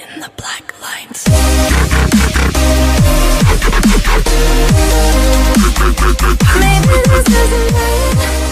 In the black lines. Maybe this doesn't matter.